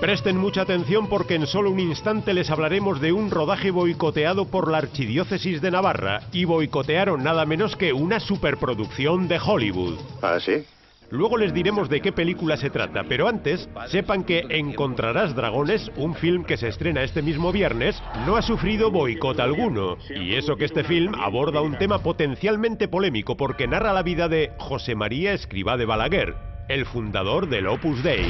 Presten mucha atención porque en solo un instante les hablaremos de un rodaje boicoteado por la Archidiócesis de Navarra, y boicotearon nada menos que una superproducción de Hollywood. ¿Ah, sí? Luego les diremos de qué película se trata, pero antes, sepan que Encontrarás Dragones, un film que se estrena este mismo viernes, no ha sufrido boicot alguno. Y eso que este film aborda un tema potencialmente polémico porque narra la vida de José María Escrivá de Balaguer, el fundador del Opus Dei.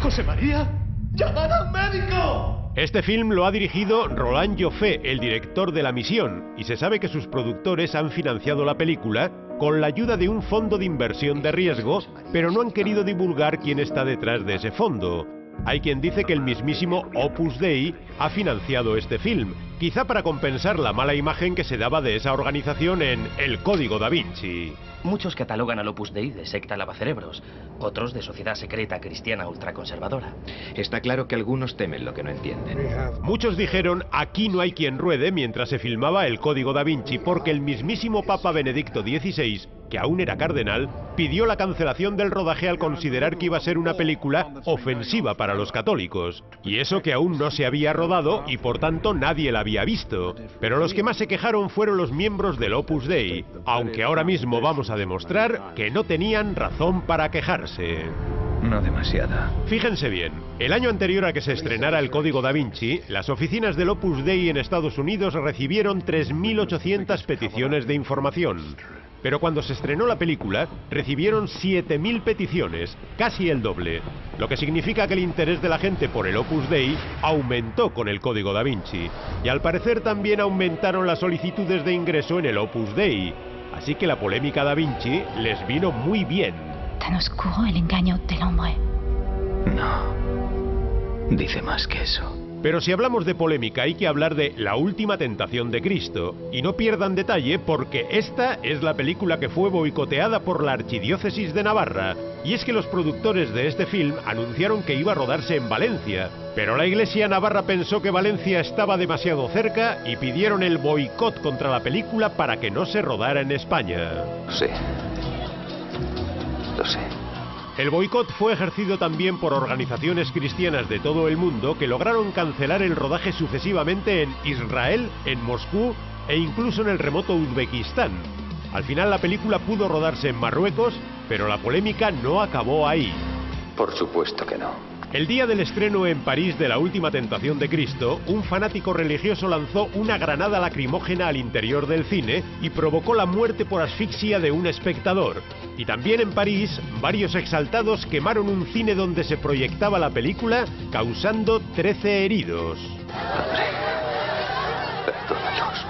¿José María? ¡Llamad a un médico! Este film lo ha dirigido Roland Joffé, el director de La Misión, y se sabe que sus productores han financiado la película con la ayuda de un fondo de inversión de riesgo, pero no han querido divulgar quién está detrás de ese fondo. Hay quien dice que el mismísimo Opus Dei ha financiado este film, quizá para compensar la mala imagen que se daba de esa organización en El Código Da Vinci. Muchos catalogan al Opus Dei de secta lavacerebros, otros de sociedad secreta cristiana ultraconservadora. Está claro que algunos temen lo que no entienden. Muchos dijeron, aquí no hay quien ruede, mientras se filmaba El Código Da Vinci, porque el mismísimo Papa Benedicto XVI, que aún era cardenal, pidió la cancelación del rodaje al considerar que iba a ser una película ofensiva para los católicos. Y eso que aún no se había rodado y por tanto nadie la había visto. Pero los que más se quejaron fueron los miembros del Opus Dei, aunque ahora mismo vamos a demostrar que no tenían razón para quejarse. No demasiada. Fíjense bien, el año anterior a que se estrenara El Código Da Vinci, las oficinas del Opus Dei en Estados Unidos recibieron 3.800 peticiones de información. Pero cuando se estrenó la película, recibieron 7.000 peticiones, casi el doble, lo que significa que el interés de la gente por el Opus Dei aumentó con El Código Da Vinci, y al parecer también aumentaron las solicitudes de ingreso en el Opus Dei, así que la polémica Da Vinci les vino muy bien. Tan oscuro el engaño del hombre. No, dice más que eso. Pero si hablamos de polémica hay que hablar de La última tentación de Cristo. Y no pierdan detalle porque esta es la película que fue boicoteada por la Archidiócesis de Navarra. Y es que los productores de este film anunciaron que iba a rodarse en Valencia. Pero la Iglesia Navarra pensó que Valencia estaba demasiado cerca y pidieron el boicot contra la película para que no se rodara en España. Sí, lo sé. El boicot fue ejercido también por organizaciones cristianas de todo el mundo que lograron cancelar el rodaje sucesivamente en Israel, en Moscú e incluso en el remoto Uzbekistán. Al final la película pudo rodarse en Marruecos, pero la polémica no acabó ahí. Por supuesto que no. El día del estreno en París de La última tentación de Cristo, un fanático religioso lanzó una granada lacrimógena al interior del cine y provocó la muerte por asfixia de un espectador. Y también en París, varios exaltados quemaron un cine donde se proyectaba la película, causando 13 heridos. Padre, perdónalos.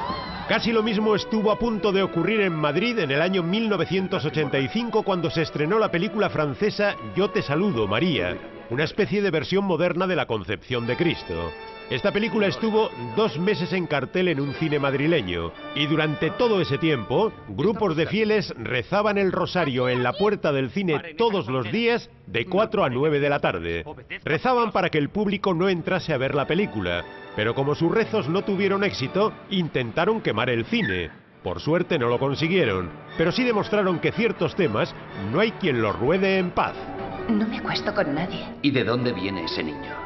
Casi lo mismo estuvo a punto de ocurrir en Madrid en el año 1985 cuando se estrenó la película francesa Yo te saludo, María, una especie de versión moderna de la Concepción de Cristo. Esta película estuvo 2 meses en cartel en un cine madrileño y durante todo ese tiempo, grupos de fieles rezaban el rosario en la puerta del cine todos los días de 4 a 9 de la tarde. Rezaban para que el público no entrase a ver la película, pero como sus rezos no tuvieron éxito, intentaron quemar el cine. Por suerte no lo consiguieron, pero sí demostraron que ciertos temas no hay quien los ruede en paz. No me acuesto con nadie. ¿Y de dónde viene ese niño?